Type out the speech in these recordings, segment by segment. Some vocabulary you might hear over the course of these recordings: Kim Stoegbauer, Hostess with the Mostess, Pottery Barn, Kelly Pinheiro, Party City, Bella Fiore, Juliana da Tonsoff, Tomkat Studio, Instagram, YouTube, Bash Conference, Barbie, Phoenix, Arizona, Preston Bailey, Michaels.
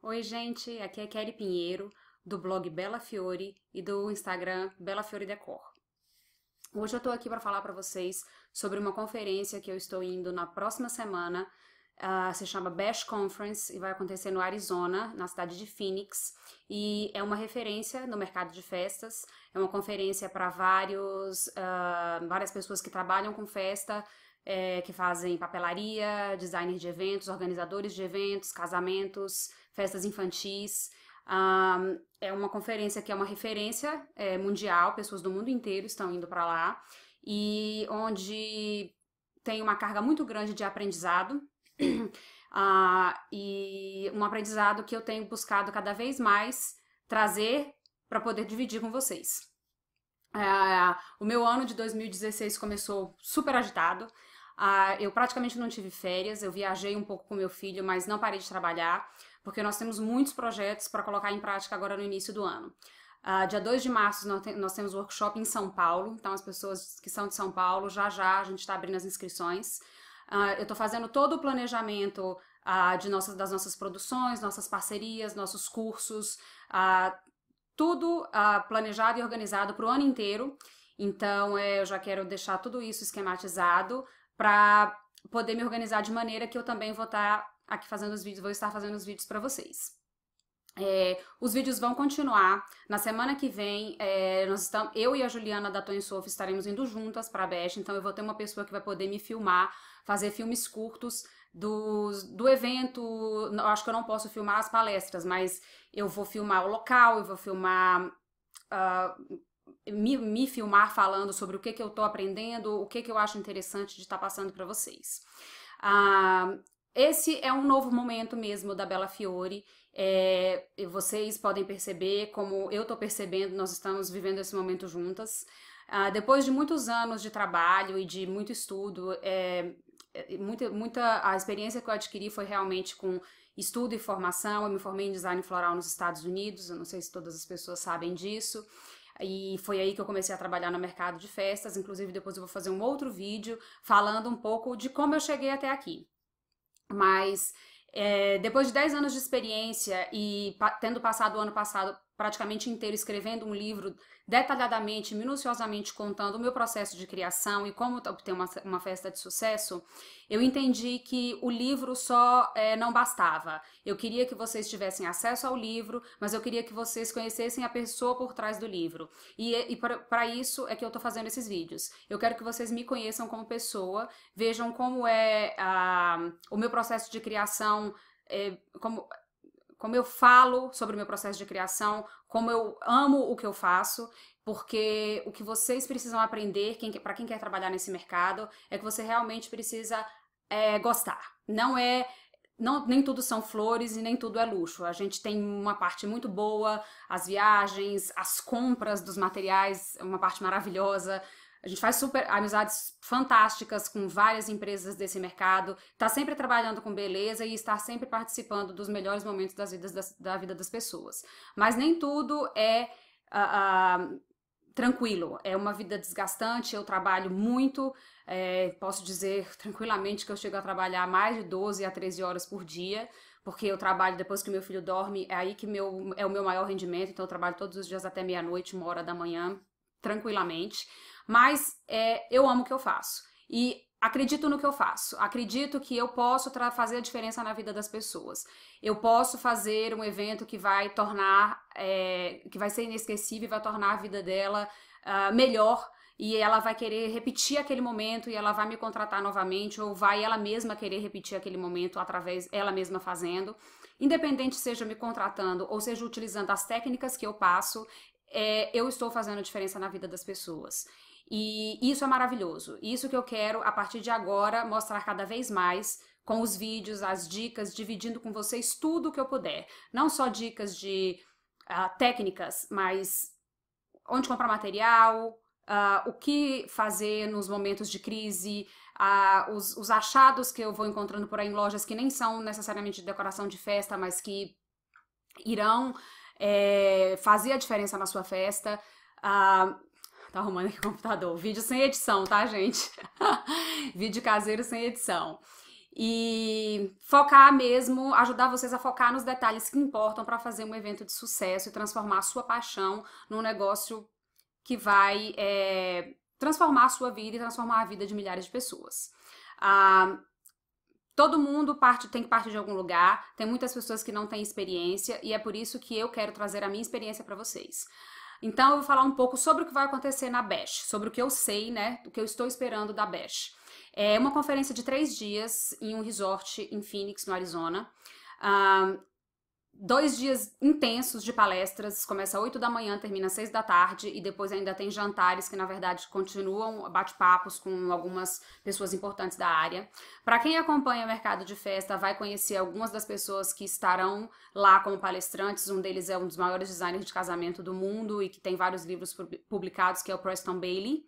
Oi gente, aqui é Kelly Pinheiro, do blog Bella Fiore e do Instagram Bella Fiore Decor. Hoje eu tô aqui para falar para vocês sobre uma conferência que eu estou indo na próxima semana, se chama Bash Conference e vai acontecer no Arizona, na cidade de Phoenix, e é uma referência no mercado de festas, é uma conferência para várias pessoas que trabalham com festa, que fazem papelaria, designers de eventos, organizadores de eventos, casamentos, festas infantis. É uma conferência que é uma referência mundial, pessoas do mundo inteiro estão indo para lá, e onde tem uma carga muito grande de aprendizado, e um aprendizado que eu tenho buscado cada vez mais trazer para poder dividir com vocês. O meu ano de 2016 começou super agitado. Eu praticamente não tive férias, eu viajei um pouco com meu filho, mas não parei de trabalhar, porque nós temos muitos projetos para colocar em prática agora no início do ano. Dia 2 de março nós temos workshop em São Paulo, então as pessoas que são de São Paulo, já a gente está abrindo as inscrições. Eu estou fazendo todo o planejamento das nossas produções, nossas parcerias, nossos cursos, tudo planejado e organizado para o ano inteiro. Então eu já quero deixar tudo isso esquematizado, para poder me organizar de maneira que eu também vou estar aqui fazendo os vídeos, vou estar fazendo os vídeos para vocês. Os vídeos vão continuar. Na semana que vem, eu e a Juliana da Tonsoff estaremos indo juntas para a Bash, então eu vou ter uma pessoa que vai poder me filmar, fazer filmes curtos do evento. Acho que eu não posso filmar as palestras, mas eu vou filmar o local, eu vou filmar... Me filmar falando sobre o que eu tô aprendendo, o que eu acho interessante de estar passando para vocês. Esse é um novo momento mesmo da Bella Fiore. Vocês podem perceber, como eu tô percebendo, nós estamos vivendo esse momento juntas. Depois de muitos anos de trabalho e de muito estudo, a experiência que eu adquiri foi realmente com estudo e formação. Eu me formei em design floral nos Estados Unidos, eu não sei se todas as pessoas sabem disso. E foi aí que eu comecei a trabalhar no mercado de festas, inclusive depois eu vou fazer um outro vídeo falando um pouco de como eu cheguei até aqui. Mas depois de 10 anos de experiência e tendo passado o ano passado praticamente inteiro escrevendo um livro detalhadamente, minuciosamente contando o meu processo de criação e como obter uma festa de sucesso, eu entendi que o livro só não bastava. Eu queria que vocês tivessem acesso ao livro, mas eu queria que vocês conhecessem a pessoa por trás do livro. E para isso é que eu tô fazendo esses vídeos. Eu quero que vocês me conheçam como pessoa, vejam como é o meu processo de criação, como eu falo sobre o meu processo de criação, como eu amo o que eu faço, porque o que vocês precisam aprender, para quem quer trabalhar nesse mercado, é que você realmente precisa gostar. Nem tudo são flores e nem tudo é luxo. A gente tem uma parte muito boa, as viagens, as compras dos materiais, uma parte maravilhosa. A gente faz amizades fantásticas com várias empresas desse mercado, está sempre trabalhando com beleza e está sempre participando dos melhores momentos da vida das pessoas. Mas nem tudo é tranquilo, é uma vida desgastante, eu trabalho muito, posso dizer tranquilamente que eu chego a trabalhar mais de 12 a 13 horas por dia, porque eu trabalho depois que meu filho dorme, é aí que é o meu maior rendimento, então eu trabalho todos os dias até meia-noite, 1h da manhã, tranquilamente. Mas eu amo o que eu faço e acredito no que eu faço, acredito que eu posso fazer a diferença na vida das pessoas. Eu posso fazer um evento que vai tornar, que vai ser inesquecível e vai tornar a vida dela melhor, e ela vai querer repetir aquele momento e ela vai me contratar novamente, ou vai ela mesma querer repetir aquele momento através ela mesma fazendo. Independente seja me contratando ou seja utilizando as técnicas que eu passo, eu estou fazendo a diferença na vida das pessoas. E isso é maravilhoso, isso que eu quero a partir de agora mostrar cada vez mais com os vídeos, as dicas, dividindo com vocês tudo o que eu puder. Não só dicas de técnicas, mas onde comprar material, o que fazer nos momentos de crise, os achados que eu vou encontrando por aí em lojas que nem são necessariamente de decoração de festa, mas que irão fazer a diferença na sua festa. Tá arrumando aqui o computador. Vídeo sem edição, tá, gente? Vídeo caseiro sem edição. e focar mesmo, ajudar vocês a focar nos detalhes que importam para fazer um evento de sucesso e transformar a sua paixão num negócio que vai transformar a sua vida e transformar a vida de milhares de pessoas. Todo mundo tem que partir de algum lugar, tem muitas pessoas que não têm experiência e é por isso que eu quero trazer a minha experiência para vocês. Então eu vou falar um pouco sobre o que vai acontecer na Bash, sobre o que eu sei, né, o que eu estou esperando da Bash. É uma conferência de 3 dias em um resort em Phoenix, no Arizona. 2 dias intensos de palestras, começa às 8 da manhã, termina às 6 da tarde e depois ainda tem jantares que na verdade continuam, bate-papos com algumas pessoas importantes da área. Para quem acompanha o mercado de festa, vai conhecer algumas das pessoas que estarão lá como palestrantes. Um deles é um dos maiores designers de casamento do mundo e que tem vários livros publicados, que é o Preston Bailey.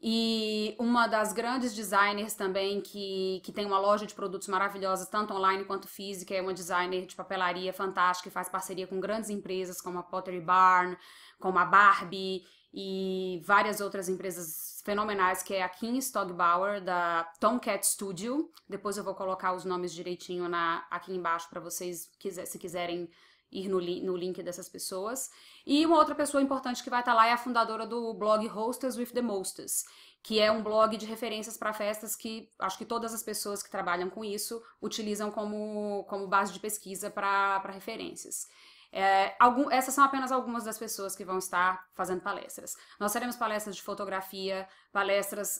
E uma das grandes designers também que tem uma loja de produtos maravilhosa, tanto online quanto física, é uma designer de papelaria fantástica e faz parceria com grandes empresas como a Pottery Barn, como a Barbie e várias outras empresas fenomenais, que é a Kim Stoegbauer, da Tomkat Studio. Depois eu vou colocar os nomes direitinho aqui embaixo para vocês, se quiserem ir no link dessas pessoas. E uma outra pessoa importante que vai estar lá é a fundadora do blog Hostess with the Mostess, que é um blog de referências para festas que acho que todas as pessoas que trabalham com isso utilizam como base de pesquisa para referências. Essas são apenas algumas das pessoas que vão estar fazendo palestras. Nós teremos palestras de fotografia, palestras,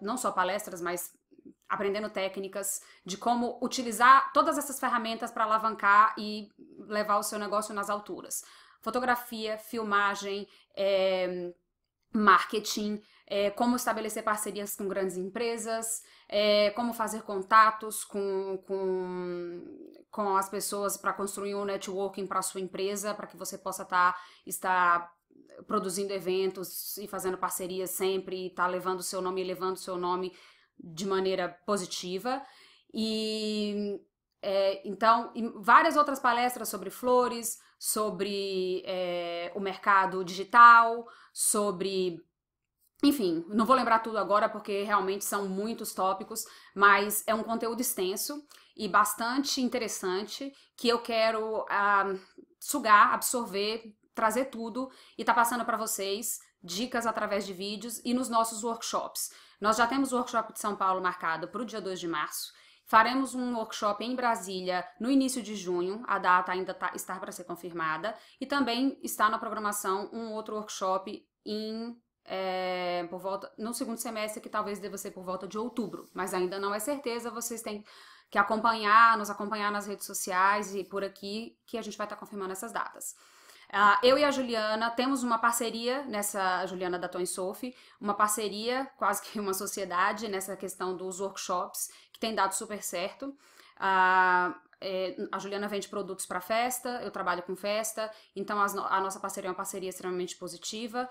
não só palestras, mas aprendendo técnicas de como utilizar todas essas ferramentas para alavancar e levar o seu negócio nas alturas. Fotografia, filmagem, marketing, como estabelecer parcerias com grandes empresas, como fazer contatos com as pessoas para construir um networking para a sua empresa, para que você possa estar produzindo eventos e fazendo parcerias sempre, e estar levando o seu nome e elevando o seu nome de maneira positiva. E então várias outras palestras sobre flores, sobre o mercado digital, sobre, enfim, não vou lembrar tudo agora porque realmente são muitos tópicos, mas é um conteúdo extenso e bastante interessante que eu quero sugar, absorver, trazer tudo e tá passando para vocês dicas através de vídeos e nos nossos workshops. Nós já temos o workshop de São Paulo marcado para o dia 2 de março. Faremos um workshop em Brasília no início de junho, a data ainda está para ser confirmada. E também está na programação um outro workshop no segundo semestre, que talvez deva ser por volta de outubro. Mas ainda não é certeza, vocês têm que nos acompanhar nas redes sociais e por aqui, que a gente vai estar confirmando essas datas. Eu e a Juliana temos uma parceria a Juliana da Tonsoff, uma parceria, quase que uma sociedade, nessa questão dos workshops, que tem dado super certo. A Juliana vende produtos para festa, eu trabalho com festa, então a nossa parceria é uma parceria extremamente positiva.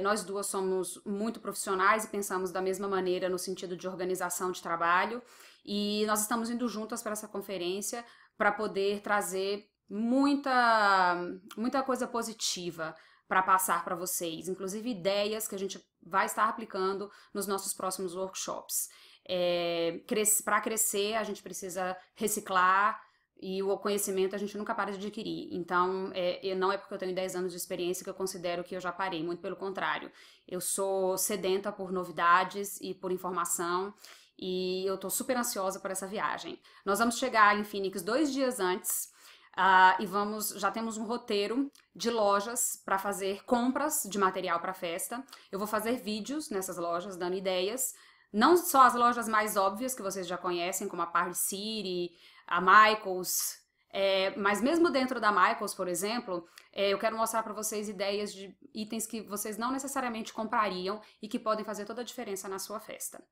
Nós duas somos muito profissionais e pensamos da mesma maneira no sentido de organização de trabalho, e nós estamos indo juntas para essa conferência para poder trazer muita coisa positiva para passar para vocês, inclusive ideias que a gente vai estar aplicando nos nossos próximos workshops. Para crescer, a gente precisa reciclar e o conhecimento a gente nunca para de adquirir. Então, não é porque eu tenho 10 anos de experiência que eu considero que eu já parei, muito pelo contrário. Eu sou sedenta por novidades e por informação e eu tô super ansiosa por essa viagem. Nós vamos chegar em Phoenix 2 dias antes. E já temos um roteiro de lojas para fazer compras de material para festa. Eu vou fazer vídeos nessas lojas, dando ideias. Não só as lojas mais óbvias que vocês já conhecem, como a Party City, a Michaels, mas mesmo dentro da Michaels, por exemplo, eu quero mostrar para vocês ideias de itens que vocês não necessariamente comprariam e que podem fazer toda a diferença na sua festa.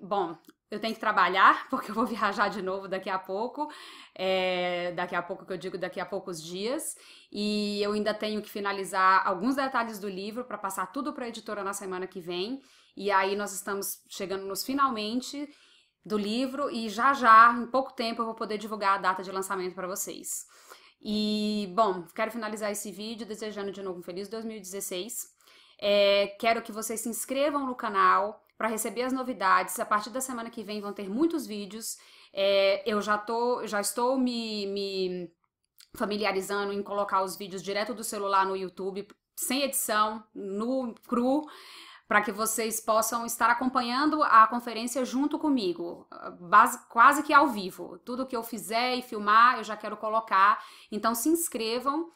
Bom, eu tenho que trabalhar porque eu vou viajar de novo daqui a pouco, que eu digo daqui a poucos dias, e eu ainda tenho que finalizar alguns detalhes do livro para passar tudo para a editora na semana que vem, e aí nós estamos chegando nos finalmente do livro e já em pouco tempo eu vou poder divulgar a data de lançamento para vocês. E bom, quero finalizar esse vídeo desejando de novo um feliz 2016, quero que vocês se inscrevam no canal, para receber as novidades. A partir da semana que vem vão ter muitos vídeos. Eu já estou me familiarizando em colocar os vídeos direto do celular no YouTube, sem edição, nu, cru, para que vocês possam estar acompanhando a conferência junto comigo, quase que ao vivo. Tudo que eu fizer e filmar, eu já quero colocar. Então se inscrevam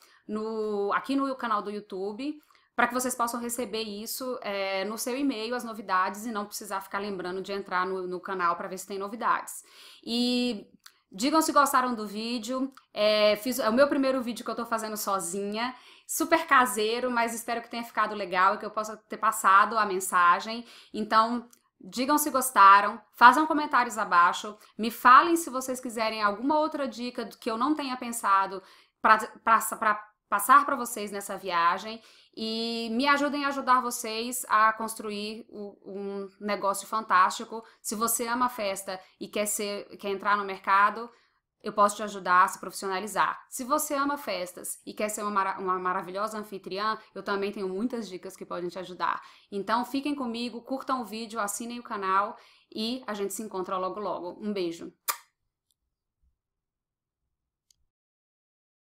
aqui no canal do YouTube, para que vocês possam receber isso no seu e-mail, as novidades, e não precisar ficar lembrando de entrar no canal para ver se tem novidades. E digam se gostaram do vídeo. É o meu primeiro vídeo que eu tô fazendo sozinha, super caseiro, mas espero que tenha ficado legal e que eu possa ter passado a mensagem. Então, digam se gostaram, façam comentários abaixo, me falem se vocês quiserem alguma outra dica que eu não tenha pensado para passar para vocês nessa viagem, e me ajudem a ajudar vocês a construir um negócio fantástico. Se você ama festa e quer entrar no mercado, eu posso te ajudar a se profissionalizar. Se você ama festas e quer ser uma maravilhosa anfitriã, eu também tenho muitas dicas que podem te ajudar. Então fiquem comigo, curtam o vídeo, assinem o canal e a gente se encontra logo logo. Um beijo!